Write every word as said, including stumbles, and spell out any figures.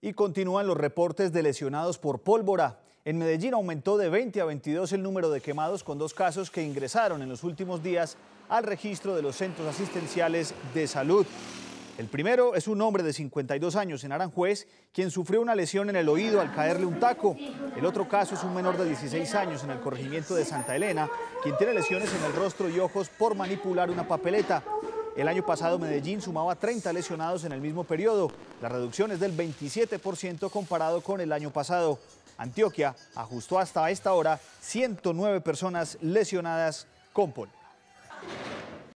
Y continúan los reportes de lesionados por pólvora. En Medellín aumentó de veinte a veintidós el número de quemados, con dos casos que ingresaron en los últimos días al registro de los centros asistenciales de salud. El primero es un hombre de cincuenta y dos años en Aranjuez, quien sufrió una lesión en el oído al caerle un taco. El otro caso es un menor de dieciséis años en el corregimiento de Santa Elena, quien tiene lesiones en el rostro y ojos por manipular una papeleta. El año pasado Medellín sumaba treinta lesionados en el mismo periodo. La reducción es del veintisiete por ciento comparado con el año pasado. Antioquia ajustó hasta esta hora ciento nueve personas lesionadas con pólvora.